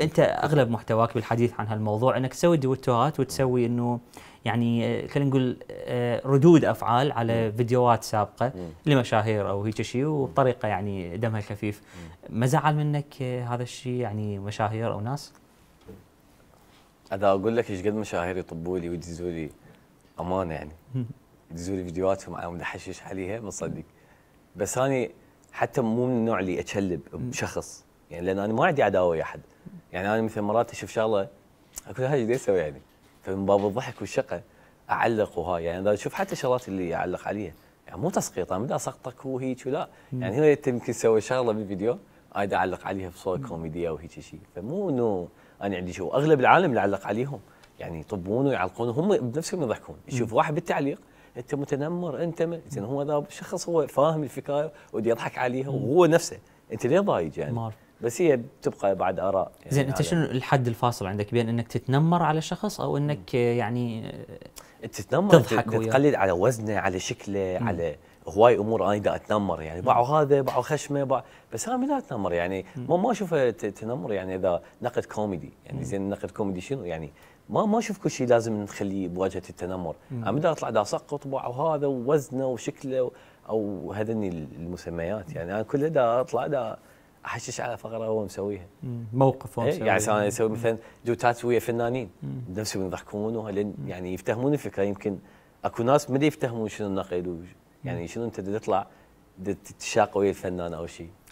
انت اغلب محتواك بالحديث عن هالموضوع انك تسوي دوتوهات وتسوي انه يعني خلينا نقول ردود افعال على فيديوهات سابقه لمشاهير او هيك شيء وبطريقه يعني دمها خفيف. ما زعل منك هذا الشيء يعني مشاهير او ناس؟ اذا اقول لك ايش قد مشاهير يطبوا لي ويدزوا لي امانه يعني يدزوا لي فيديوهاتهم على مود احشش عليها ما تصدق. بس انا حتى مو من النوع اللي اتشلب بشخص يعني لان انا ما عندي عداوه ويا احد. يعني انا مثلا مرات اشوف شغله اقول هاي ايش بدي اسوي يعني؟ فمن باب الضحك والشقه اعلق وهاي يعني اذا اشوف حتى الشغلات اللي اعلق عليها يعني مو تسقيط انا بدي اسقطك وهيك ولا يعني هنا انت يمكن تسوي شغله بالفيديو اقعد اعلق عليها بصوره كوميديه وهيك شيء فمو انه انا عندي شو اغلب العالم اللي اعلق عليهم يعني يطبون ويعلقون هم بنفسهم يضحكون يشوف واحد بالتعليق انت متنمر انت زين هو هذا الشخص هو فاهم الفكره ودي يضحك عليها وهو نفسه انت ليه ضايج يعني؟ مار. بس هي بتبقى بعد اراء يعني زين انت شنو الحد الفاصل عندك بين انك تتنمر على شخص او انك يعني تتنمر تضحك تقلد على وزنه على شكله على هواي امور انا دا اتنمر يعني باعوا هذا باعوا خشمه باعوا بس انا لا اتنمر يعني ما اشوفها تنمر يعني اذا نقد كوميدي يعني زين نقد كوميدي شنو يعني ما اشوف كل شيء لازم نخليه بواجهه التنمر انا دا اطلع دا اسقط باعوا هذا ووزنه وشكله او هذني المسميات يعني انا كله دا اطلع دا احشش على فقره هو مسويها موقف هو مسويها يعني انا اسوي مثلا دوتات ويا فنانين بنفسهم يضحكون يعني يفتهمون الفكره يمكن اكو ناس ما يفتهمون شنو النقد يعني شنو انت تطلع تتشاق ويا الفنان او شيء